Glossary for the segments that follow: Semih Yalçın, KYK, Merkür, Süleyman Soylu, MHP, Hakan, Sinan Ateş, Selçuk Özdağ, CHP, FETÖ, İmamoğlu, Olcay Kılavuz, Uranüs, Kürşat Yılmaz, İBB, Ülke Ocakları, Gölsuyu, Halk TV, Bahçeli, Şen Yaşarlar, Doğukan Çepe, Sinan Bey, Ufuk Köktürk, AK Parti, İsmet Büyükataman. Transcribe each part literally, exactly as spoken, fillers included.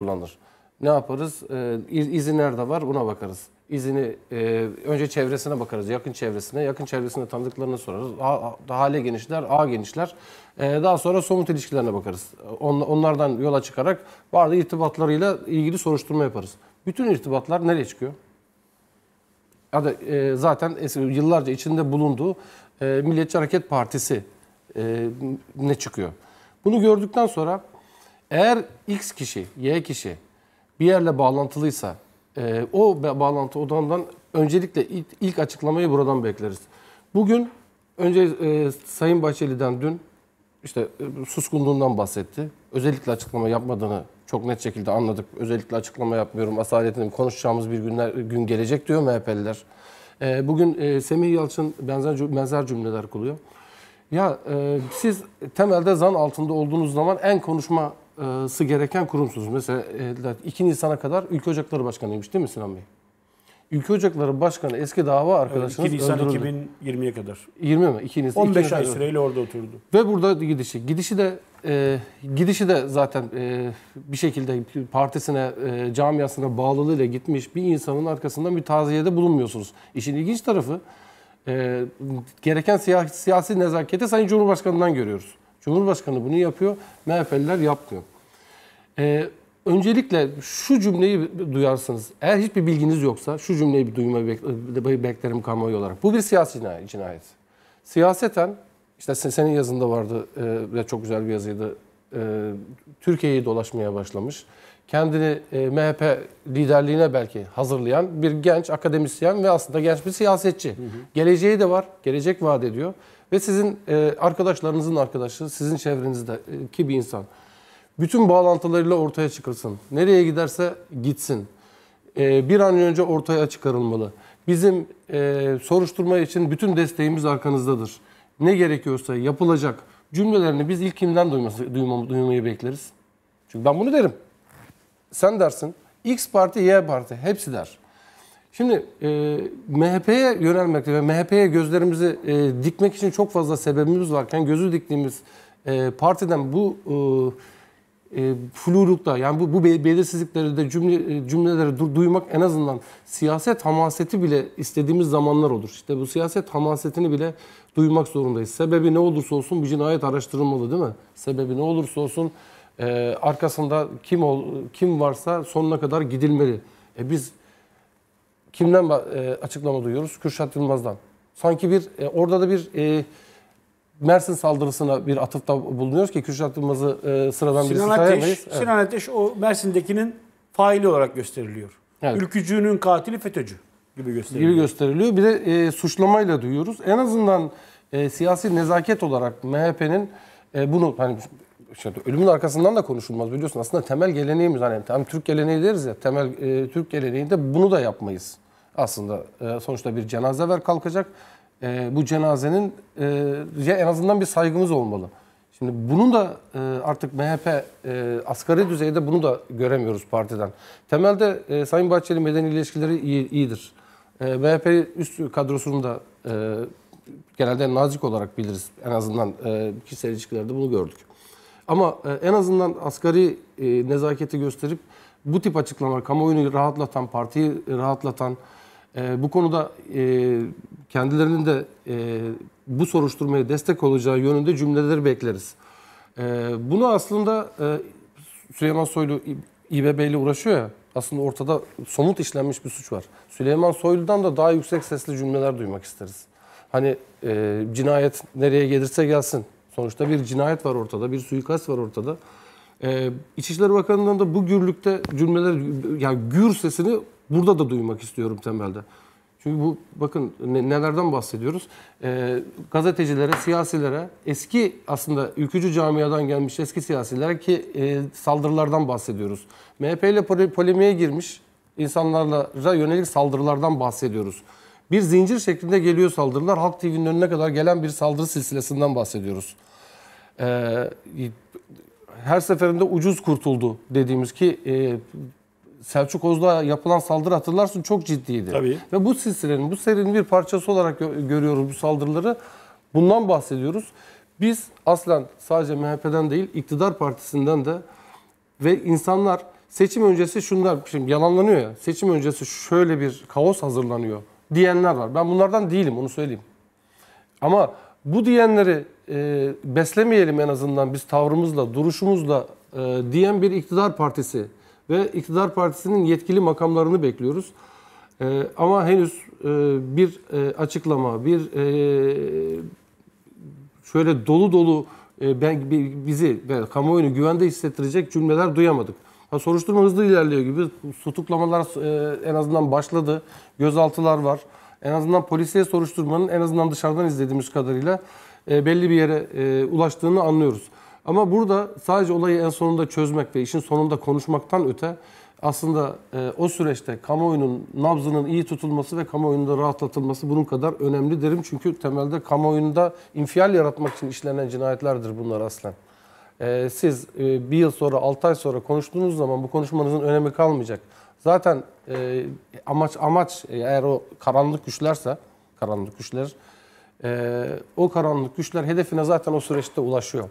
kullanılır. Ne yaparız? E, izi nerede var ona bakarız. İzini e, önce çevresine bakarız, yakın çevresine. Yakın çevresinde tanıdıklarını sorarız. A, hale genişler, A genişler. E, daha sonra somut ilişkilerine bakarız. On, onlardan yola çıkarak bazı irtibatlarıyla ilgili soruşturma yaparız. Bütün irtibatlar nereye çıkıyor? Ya da e, zaten eski, yıllarca içinde bulunduğu e, Milliyetçi Hareket Partisi e, ne çıkıyor? Bunu gördükten sonra eğer X kişi, Y kişi bir yerle bağlantılıysa e, o bağlantı odağından öncelikle ilk, ilk açıklamayı buradan bekleriz. Bugün önce e, Sayın Bahçeli'den dün işte e, suskunluğundan bahsetti. Özellikle açıklama yapmadığını çok net şekilde anladık. Özellikle açıklama yapmıyorum. Asaletim konuşacağımız bir günler gün gelecek diyor M H P'liler. E, bugün e, Semih Yalçın benzer, benzer cümleler kuruyor. Ya e, siz temelde zan altında olduğunuz zaman en konuşması gereken kurumsunuz. Mesela e, iki Nisan'a kadar Ülke Ocakları Başkanıymış değil mi Sinan Bey? Ülke Ocakları Başkanı eski dava arkadaşınız öldürüldü. iki Nisan iki bin yirmiye kadar. yirmi mi? iki Nisan. on beş ay süreyle orada oturdu. Ve burada gidişi. Gidişi de e, gidişi de zaten e, bir şekilde partisine, e, camiasına bağlılığıyla gitmiş bir insanın arkasından bir taziyede bulunmuyorsunuz. İşin ilginç tarafı E, gereken siyasi, siyasi nezaketi Sayın Cumhurbaşkanı'ndan görüyoruz. Cumhurbaşkanı bunu yapıyor, M H P'liler yapmıyor. E, öncelikle şu cümleyi duyarsınız. Eğer hiçbir bilginiz yoksa şu cümleyi bir duymayı bek beklerim kamuoyu olarak. Bu bir siyasi cinayet. Siyaseten, işte senin yazında vardı ve çok güzel bir yazıydı. E, Türkiye'yi dolaşmaya başlamış. Kendini e, M H P liderliğine belki hazırlayan bir genç akademisyen ve aslında genç bir siyasetçi. Hı hı. Geleceği de var, gelecek vaat ediyor. Ve sizin e, arkadaşlarınızın arkadaşı, sizin çevrenizdeki bir insan. Bütün bağlantılarıyla ortaya çıkılsın. Nereye giderse gitsin. E, bir an önce ortaya çıkarılmalı. Bizim e, soruşturma için bütün desteğimiz arkanızdadır. Ne gerekiyorsa yapılacak cümlelerini biz ilk kimden duyması, duymamı, duymayı bekleriz? Çünkü ben bunu derim. Sen dersin, X parti, Y parti, hepsi der. Şimdi e, M H P'ye yönelmek ve M H P'ye gözlerimizi e, dikmek için çok fazla sebebimiz varken gözü diktiğimiz e, partiden bu e, e, flulukta, yani bu, bu belirsizlikleri de cümle, cümleleri du duymak en azından siyaset hamaseti bile istediğimiz zamanlar olur. İşte bu siyaset hamasetini bile duymak zorundayız. Sebebi ne olursa olsun bir cinayet araştırılmalı değil mi? Sebebi ne olursa olsun Ee, arkasında kim ol, kim varsa sonuna kadar gidilmeli. E biz kimden e, açıklama duyuyoruz? Kürşat Yılmaz'dan. Sanki bir e, orada da bir e, Mersin saldırısına bir atıfta bulunuyoruz ki Kürşat Yılmaz'ı e, sıradan Sinan birisi Ateş, sayamayız. Evet. Sinan Ateş o Mersin'dekinin faili olarak gösteriliyor. Evet. Ülkücünün katili FETÖ'cü gibi gösteriliyor. Gibi gösteriliyor. Bir de e, suçlamayla duyuyoruz. En azından e, siyasi nezaket olarak M H P'nin e, bunu hani şimdi ölümün arkasından da konuşulmaz biliyorsun. Aslında temel geleneğimiz, hani tam Türk geleneği deriz ya, temel e, Türk geleneğinde bunu da yapmayız. Aslında e, sonuçta bir cenaze ver kalkacak. E, bu cenazenin e, en azından bir saygımız olmalı. Şimdi bunun da e, artık M H P e, asgari düzeyde bunu da göremiyoruz partiden. Temelde e, Sayın Bahçeli medeni ilişkileri iyi, iyidir. E, M H P üst kadrosunu da e, genelde nazik olarak biliriz. En azından e, kişisel ilişkilerde bunu gördük. Ama en azından asgari nezaketi gösterip bu tip açıklamalar, kamuoyunu rahatlatan, partiyi rahatlatan, bu konuda kendilerinin de bu soruşturmaya destek olacağı yönünde cümleleri bekleriz. Bunu aslında Süleyman Soylu İ B B ile uğraşıyor ya, aslında ortada somut işlenmiş bir suç var. Süleyman Soylu'dan da daha yüksek sesli cümleler duymak isteriz. Hani cinayet nereye gelirse gelsin. Sonuçta bir cinayet var ortada, bir suikast var ortada. Ee, İçişleri Bakanı'ndan da bu gürlükte cümleler, yani gür sesini burada da duymak istiyorum temelde. Çünkü bu, bakın ne, nelerden bahsediyoruz. Ee, gazetecilere, siyasilere, eski aslında ülkücü camiadan gelmiş eski siyasilere ki e, saldırılardan bahsediyoruz. M H P ile polemiğe girmiş insanlara yönelik saldırılardan bahsediyoruz. Bir zincir şeklinde geliyor saldırılar. Halk T V'nin önüne kadar gelen bir saldırı silsilesinden bahsediyoruz. Ee, her seferinde ucuz kurtuldu dediğimiz ki e, Selçuk Özdağ'a yapılan saldırı hatırlarsın çok ciddiydi. Tabii. Ve bu silsilenin, bu serinin bir parçası olarak görüyoruz bu saldırıları. Bundan bahsediyoruz. Biz aslen sadece M H P'den değil, iktidar partisinden de ve insanlar seçim öncesi şunlar, şimdi yalanlanıyor ya, seçim öncesi şöyle bir kaos hazırlanıyor diyenler var. Ben bunlardan değilim, onu söyleyeyim. Ama bu diyenleri e, beslemeyelim en azından biz tavrımızla, duruşumuzla e, diyen bir iktidar partisi ve iktidar partisinin yetkili makamlarını bekliyoruz. E, ama henüz e, bir e, açıklama, bir e, şöyle dolu dolu e, ben, bizi, ben, kamuoyunu güvende hissettirecek cümleler duyamadık. Ha, soruşturma hızlı ilerliyor gibi. Tutuklamalar e, en azından başladı. Gözaltılar var. En azından polisiye soruşturmanın en azından dışarıdan izlediğimiz kadarıyla e, belli bir yere e, ulaştığını anlıyoruz. Ama burada sadece olayı en sonunda çözmek ve işin sonunda konuşmaktan öte aslında e, o süreçte kamuoyunun nabzının iyi tutulması ve kamuoyunda rahatlatılması bunun kadar önemli derim. Çünkü temelde kamuoyunda infial yaratmak için işlenen cinayetlerdir bunlar aslen. E, siz e, bir yıl sonra, altı ay sonra konuştuğunuz zaman bu konuşmanızın önemi kalmayacak. Zaten e, amaç amaç eğer o karanlık güçlerse, karanlık güçler, e, o karanlık güçler hedefine zaten o süreçte ulaşıyor.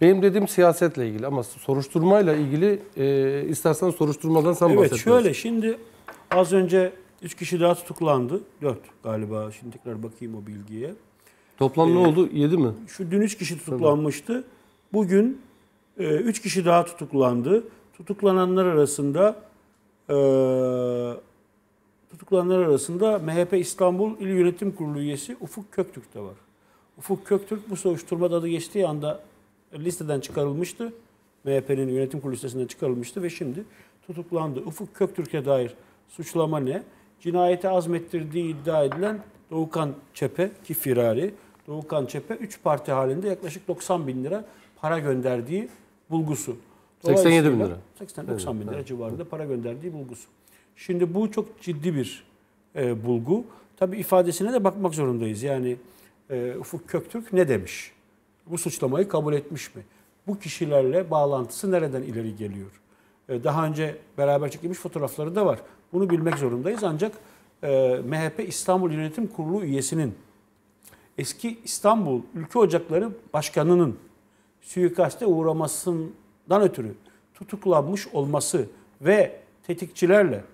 Benim dediğim siyasetle ilgili ama soruşturmayla ilgili e, istersen soruşturmadan sen evet, bahsetmiyorsun. Evet şöyle, şimdi az önce üç kişi daha tutuklandı. dört galiba, şimdi tekrar bakayım o bilgiye. Toplam ee, ne oldu? yedi mi? Şu dün üç kişi tutuklanmıştı. Bugün üç kişi daha tutuklandı. Tutuklananlar arasında e, tutuklananlar arasında M H P İstanbul İl Yönetim Kurulu üyesi Ufuk Köktürk de var. Ufuk Köktürk bu soruşturmada adı geçtiği anda listeden çıkarılmıştı. M H P'nin yönetim kurulu listesinden çıkarılmıştı ve şimdi tutuklandı. Ufuk Köktürk'e dair suçlama ne? Cinayeti azmettirdiği iddia edilen Doğukan Çepe ki firari. Doğukan Çepe üç parti halinde yaklaşık doksan bin lira para gönderdiği bulgusu. seksen yedi bin lira. seksen doksan bin lira evet, civarında evet. para gönderdiği bulgusu. Şimdi bu çok ciddi bir e, bulgu. Tabii ifadesine de bakmak zorundayız. Yani e, Ufuk Köktürk ne demiş? Bu suçlamayı kabul etmiş mi? Bu kişilerle bağlantısı nereden ileri geliyor? E, daha önce beraber çekilmiş fotoğrafları da var. Bunu bilmek zorundayız. Ancak e, M H P İstanbul Yönetim Kurulu üyesinin eski İstanbul Ülke Ocakları Başkanı'nın suikaste uğramasından ötürü tutuklanmış olması ve tetikçilerle,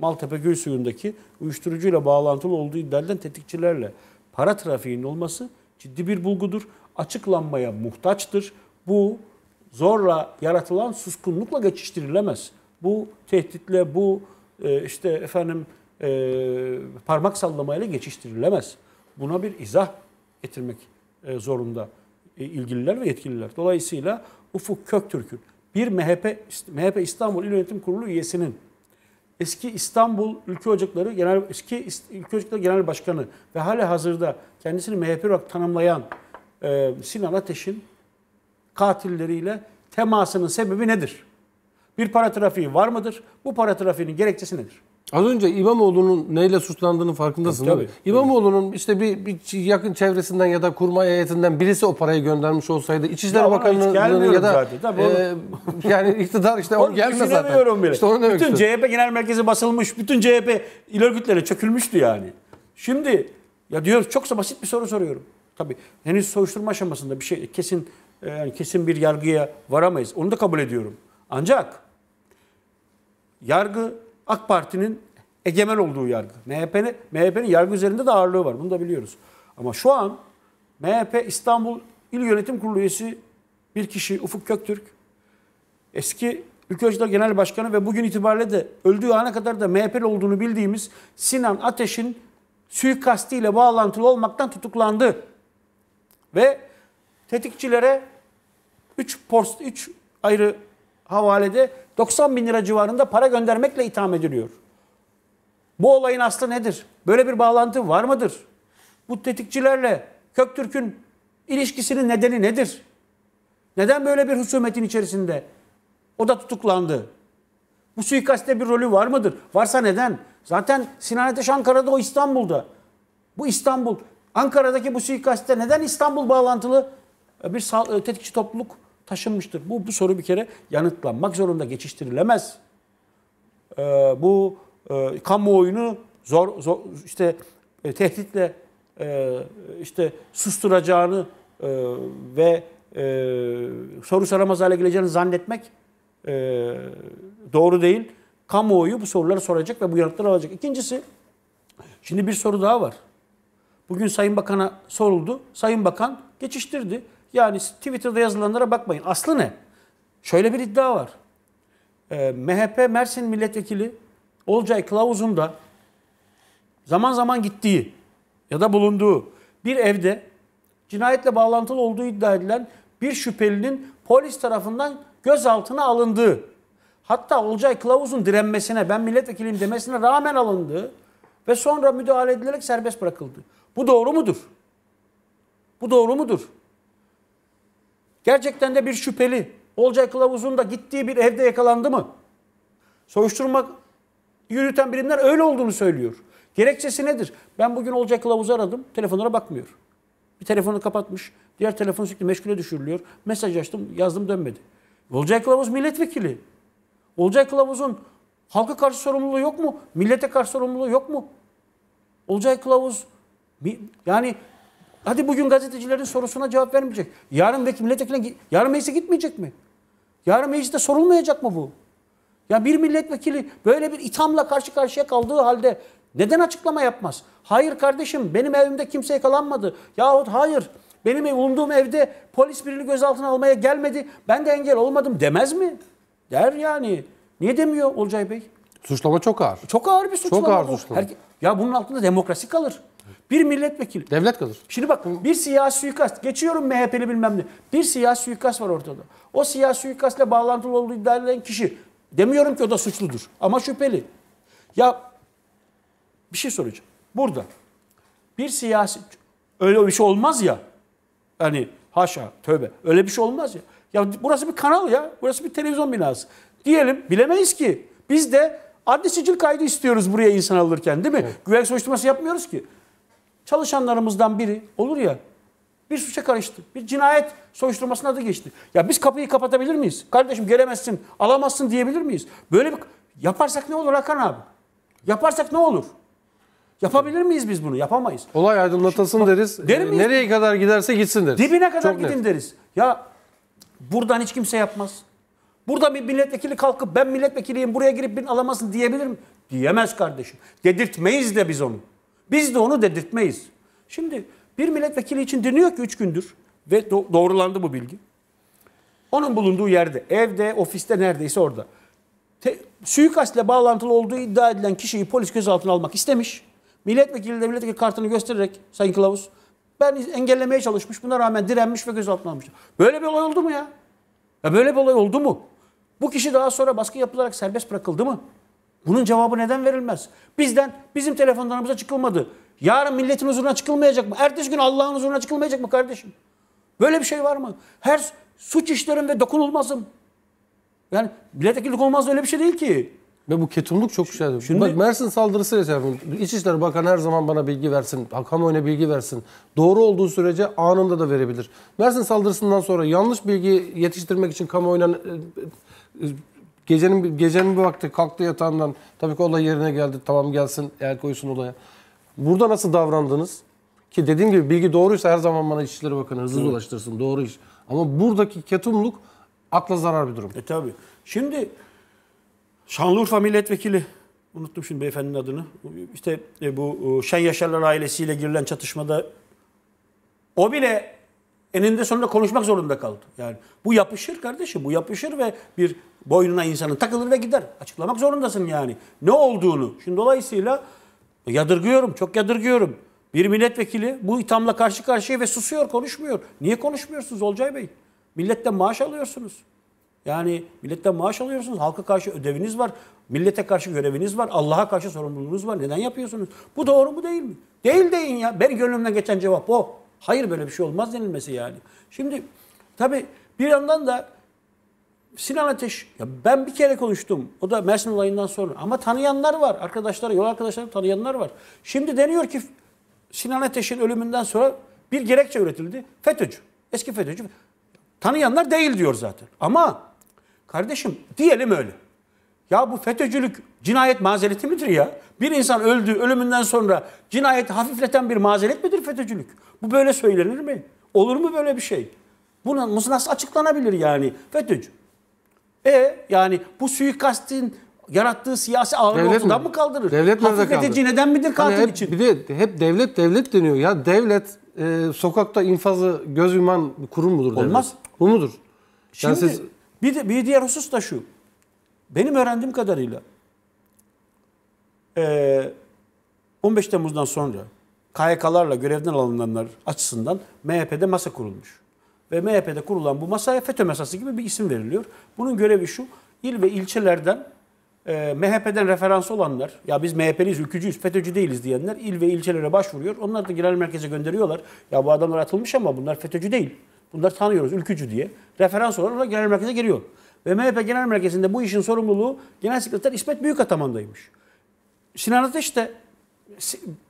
Maltepe Gölsuyu'ndaki uyuşturucuyla bağlantılı olduğu iddia edilen tetikçilerle para trafiğinin olması ciddi bir bulgudur. Açıklanmaya muhtaçtır. Bu zorla yaratılan suskunlukla geçiştirilemez. Bu tehditle, bu işte efendim parmak sallamayla geçiştirilemez. Buna bir izah getirmek zorunda ilgililer ve yetkililer. Dolayısıyla Ufuk Köktürk'ün bir M H P M H P İstanbul İl Yönetim Kurulu üyesinin eski İstanbul Ülke Ocakları Genel eski Ülke Ocakları Genel Başkanı ve halihazırda kendisini M H P olarak tanımlayan e, Sinan Ateş'in katilleriyle temasının sebebi nedir? Bir para trafiği var mıdır? Bu para trafiğinin gerekçesi nedir? Az önce İmamoğlu'nun neyle suçlandığının farkındasın tabii, değil mi? Tabii. İmamoğlu'nun işte bir, bir yakın çevresinden ya da kurmay heyetinden birisi o parayı göndermiş olsaydı İçişleri Bakanlığı'nın ya da e, yani iktidar işte o gelmez zaten. Bile. İşte bütün C H P Genel Merkezi basılmış, bütün C H P il örgütleri çökülmüştü yani. Şimdi ya diyor çoksa basit bir soru soruyorum. Tabii henüz soruşturma aşamasında bir şey kesin yani kesin bir yargıya varamayız. Onu da kabul ediyorum. Ancak yargı AK Parti'nin egemen olduğu yargı. M H P'nin M H P'nin yargı üzerinde de ağırlığı var. Bunu da biliyoruz. Ama şu an M H P İstanbul İl Yönetim Kurulu üyesi bir kişi Ufuk Köktürk, eski Ülke Ocakları Genel Başkanı ve bugün itibariyle de öldüğü ana kadar da M H P'li olduğunu bildiğimiz Sinan Ateş'in suikastiyle bağlantılı olmaktan tutuklandı. Ve tetikçilere üç ayrı havalede doksan bin lira civarında para göndermekle itham ediliyor. Bu olayın aslı nedir? Böyle bir bağlantı var mıdır? Bu tetikçilerle Köktürk'ün ilişkisinin nedeni nedir? Neden böyle bir husumetin içerisinde o da tutuklandı? Bu suikastte bir rolü var mıdır? Varsa neden? Zaten Sinan Ateş Ankara'da, o İstanbul'da. Bu İstanbul, Ankara'daki bu suikastte neden İstanbul bağlantılı bir tetikçi topluluk taşınmıştır? Bu, bu soru bir kere yanıtlanmak zorunda, geçiştirilemez. Ee, bu e, kamuoyunu zor, zor işte e, tehditle e, işte susturacağını e, ve e, soru soramaz hale geleceğini zannetmek e, doğru değil. Kamuoyu bu soruları soracak ve bu yanıtları alacak. İkincisi, şimdi bir soru daha var. Bugün Sayın Bakan'a soruldu. Sayın Bakan geçiştirdi. Yani Twitter'da yazılanlara bakmayın. Aslı ne? Şöyle bir iddia var. E, M H P Mersin Milletvekili Olcay Kılavuz'un da zaman zaman gittiği ya da bulunduğu bir evde cinayetle bağlantılı olduğu iddia edilen bir şüphelinin polis tarafından gözaltına alındığı, hatta Olcay Kılavuz'un direnmesine, ben milletvekiliyim demesine rağmen alındığı ve sonra müdahale edilerek serbest bırakıldı. Bu doğru mudur? Bu doğru mudur? Gerçekten de bir şüpheli Olcay Kılavuz'un da gittiği bir evde yakalandı mı? Soruşturma yürüten birimler öyle olduğunu söylüyor. Gerekçesi nedir? Ben bugün Olcay Kılavuz'u aradım, telefonlara bakmıyor. Bir telefonu kapatmış, diğer telefonu sürekli meşgule düşürülüyor. Mesaj açtım, yazdım, dönmedi. Olcay Kılavuz milletvekili. Olcay Kılavuz'un halka karşı sorumluluğu yok mu? Millete karşı sorumluluğu yok mu? Olcay Kılavuz, yani hadi bugün gazetecilerin sorusuna cevap vermeyecek. Yarın milletvekiline, yarın meclise gitmeyecek mi? Yarın mecliste sorulmayacak mı bu? Ya bir milletvekili böyle bir ithamla karşı karşıya kaldığı halde neden açıklama yapmaz? Hayır kardeşim, benim evimde kimse yakalanmadı. Yahut hayır, benim bulunduğum evde polis birini gözaltına almaya gelmedi, ben de engel olmadım demez mi? Der yani. Niye demiyor Olcay Bey? Suçlama çok ağır. Çok ağır bir suçlama. Çok ağır suçlama. Her... Ya bunun altında demokrasi kalır. Bir milletvekili. Devlet kalır. Şimdi bak, bir siyasi suikast. Geçiyorum M H P'li bilmem ne. Bir siyasi suikast var ortada. O siyasi suikastla bağlantılı olduğu iddia edilen kişi, demiyorum ki o da suçludur ama şüpheli. Ya bir şey soracağım. Burada bir siyasi, öyle bir şey olmaz ya. Hani haşa tövbe, öyle bir şey olmaz ya. Ya burası bir kanal ya. Burası bir televizyon binası. Diyelim, bilemeyiz ki. Biz de adli sicil kaydı istiyoruz buraya insan alırken, değil mi? Evet. Güvenlik soruşturması yapmıyoruz ki. Çalışanlarımızdan biri olur ya, bir suça karıştı. Bir cinayet soruşturmasına adı geçti. Ya biz kapıyı kapatabilir miyiz? Kardeşim gelemezsin, alamazsın diyebilir miyiz? Böyle bir... Yaparsak ne olur Hakan abi? Yaparsak ne olur? Yapabilir miyiz biz bunu? Yapamayız. Olay aydınlatasın şimdi, deriz. Der miyiz? Nereye kadar giderse gitsin deriz. Dibine kadar çok gidin net deriz. Ya buradan hiç kimse yapmaz. Burada bir milletvekili kalkıp ben milletvekiliyim buraya girip birini alamazsın diyebilir mi? Diyemez kardeşim. Dedirtmeyiz de biz onu. Biz de onu dedirtmeyiz. Şimdi bir milletvekili için deniyor ki üç gündür ve doğrulandı bu bilgi. Onun bulunduğu yerde, evde, ofiste, neredeyse orada. Te, suikastle bağlantılı olduğu iddia edilen kişiyi polis gözaltına almak istemiş. Milletvekili de milletvekili kartını göstererek Sayın Kılavuz, ben engellemeye çalışmış, buna rağmen direnmiş ve gözaltına almış. Böyle bir olay oldu mu ya? Ya böyle bir olay oldu mu? Bu kişi daha sonra baskı yapılarak serbest bırakıldı mı? Bunun cevabı neden verilmez? Bizden, bizim telefonlarımıza çıkılmadı. Yarın milletin huzuruna çıkılmayacak mı? Ertesi gün Allah'ın huzuruna çıkılmayacak mı kardeşim? Böyle bir şey var mı? Her suç işlerim ve dokunulmazım. Yani milletvekili dokunulmaz öyle bir şey değil ki. Ve bu ketumluk çok güzeldi. Şimdi... Bak Mersin saldırısı yaşadım. İçişleri Bakanı her zaman bana bilgi versin, kamuoyuna bilgi versin. Doğru olduğu sürece anında da verebilir. Mersin saldırısından sonra yanlış bilgi yetiştirmek için kamuoyuna... Gecenin, gecenin bir vakti kalktı yatağından, tabii ki olay yerine geldi, tamam gelsin, el koysun olaya. Burada nasıl davrandınız? Ki dediğim gibi bilgi doğruysa her zaman bana İçişleri Bakanı hızlı ulaştırsın, doğru iş. Ama buradaki ketumluk akla zarar bir durum. E tabii. Şimdi Şanlıurfa milletvekili, unuttum şimdi beyefendinin adını, işte bu Şen Yaşarlar ailesiyle girilen çatışmada o bile eninde sonunda konuşmak zorunda kaldı. Yani bu yapışır kardeşim, bu yapışır ve bir boynuna insanın takılır ve gider. Açıklamak zorundasın yani ne olduğunu. Şimdi dolayısıyla yadırgıyorum, çok yadırgıyorum. Bir milletvekili bu ithamla karşı karşıya ve susuyor, konuşmuyor. Niye konuşmuyorsunuz Olcay Bey? Milletten maaş alıyorsunuz. Yani milletten maaş alıyorsunuz. Halka karşı ödeviniz var. Millete karşı göreviniz var. Allah'a karşı sorumluluğunuz var. Neden yapıyorsunuz? Bu doğru mu değil mi? Değil deyin ya. Benim gönlümden geçen cevap o. Hayır böyle bir şey olmaz denilmesi yani. Şimdi tabii bir yandan da Sinan Ateş, ya ben bir kere konuştum. O da Mersin olayından sonra. Ama tanıyanlar var. Arkadaşları, yol arkadaşları tanıyanlar var. Şimdi deniyor ki Sinan Ateş'in ölümünden sonra bir gerekçe üretildi. FETÖ'cü. Eski FETÖ'cü. Tanıyanlar değil diyor zaten. Ama kardeşim diyelim öyle. Ya bu FETÖ'cülük cinayet mazereti midir ya? Bir insan öldü, ölümünden sonra cinayeti hafifleten bir mazeret midir FETÖ'cülük? Bu böyle söylenir mi? Olur mu böyle bir şey? Bunu nasıl açıklanabilir yani FETÖ'cü? E yani bu suikastin yarattığı siyasi ağırlığı ortadan mı kaldırır? Devlet hafif edici neden midir katil hani hep, için? Bir de hep devlet devlet deniyor. Ya devlet e, sokakta infazı göz yuman kurum mudur? Devlet? Olmaz. Bu mudur? Şimdi yani siz... bir, de, bir diğer husus da şu. Benim öğrendiğim kadarıyla e, on beş Temmuz'dan sonra K Y K'larla görevden alınanlar açısından M H P'de masa kurulmuş. Ve M H P'de kurulan bu masaya FETÖ masası gibi bir isim veriliyor. Bunun görevi şu, il ve ilçelerden e, M H P'den referans olanlar, ya biz M H P'liyiz, ülkücüyüz, FETÖ'cü değiliz diyenler il ve ilçelere başvuruyor. Onlar da genel merkeze gönderiyorlar. Ya bu adamlar atılmış ama bunlar FETÖ'cü değil. Bunları tanıyoruz, ülkücü diye. Referans olarak genel merkeze geliyor. Ve M H P genel merkezinde bu işin sorumluluğu Genel Sekreter İsmet Büyükataman'daymış. Sinan Ateş de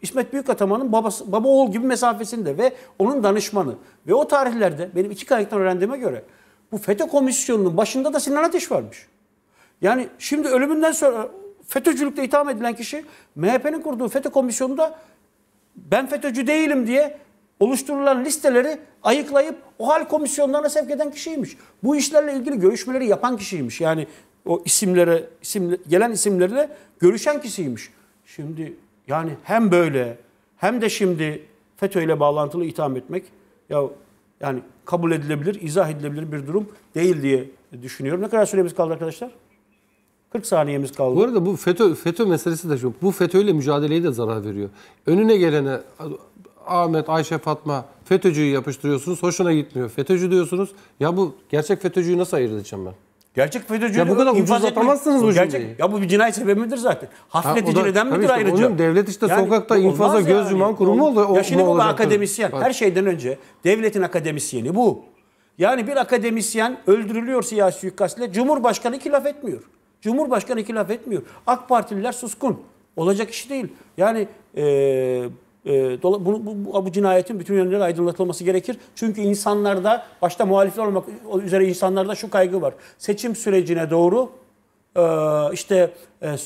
İsmet Büyükataman'ın babası, baba oğul gibi mesafesinde ve onun danışmanı. Ve o tarihlerde benim iki kaynaktan öğrendiğime göre bu FETÖ komisyonunun başında da Sinan Ateş varmış. Yani şimdi ölümünden sonra FETÖ'cülükle itham edilen kişi M H P'nin kurduğu FETÖ komisyonunda ben FETÖ'cü değilim diye oluşturulan listeleri ayıklayıp o hal komisyonlarına sevk eden kişiymiş. Bu işlerle ilgili görüşmeleri yapan kişiymiş. Yani o isimlere, isim, gelen isimlerle görüşen kişiymiş. Şimdi yani hem böyle hem de şimdi FETÖ ile bağlantılı itham etmek ya yani kabul edilebilir, izah edilebilir bir durum değil diye düşünüyorum. Ne kadar süremiz kaldı arkadaşlar? kırk saniyemiz kaldı. Bu arada bu FETÖ, FETÖ meselesi de şu. Bu FETÖ ile mücadeleyi de zarar veriyor. Önüne gelene Ahmet, Ayşe, Fatma FETÖ'cüyü yapıştırıyorsunuz. Hoşuna gitmiyor. FETÖ'cü diyorsunuz. Ya bu gerçek FETÖ'cüyü nasıl ayırt edeceğim ben? Gerçek FETÖ'cü ya bu kadar infaz atamazsınız bu gerçek, cümleyi. Ya bu bir cinayet sebebi midir zaten? Hafifletici ha, neden midir işte, ayrıca? Onun devlet işte yani, sokakta infaza yani. göz yuman kurumu oldu. Ya şimdi bu akademisyen. Bak. Her şeyden önce devletin akademisyeni bu. Yani bir akademisyen öldürülüyor siyasi suikastle. Cumhurbaşkanı iki laf etmiyor. Cumhurbaşkanı iki laf etmiyor. AK Partililer suskun. Olacak iş değil. Yani eee E, dola, bu, bu, bu cinayetin bütün yönleriyle aydınlatılması gerekir. Çünkü insanlarda, başta muhalifler olmak üzere insanlarda şu kaygı var. Seçim sürecine doğru e, işte e,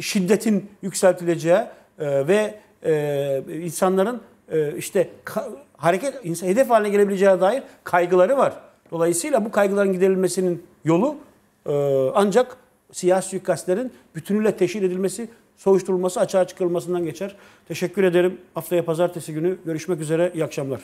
şiddetin yükseltileceği e, ve e, insanların e, işte ka, hareket hedef haline gelebileceğine dair kaygıları var. Dolayısıyla bu kaygıların giderilmesinin yolu e, ancak siyasi suikastlerin bütünüyle teşhir edilmesi, soruşturulması, açığa çıkarılmasından geçer. Teşekkür ederim. Haftaya pazartesi günü görüşmek üzere. İyi akşamlar.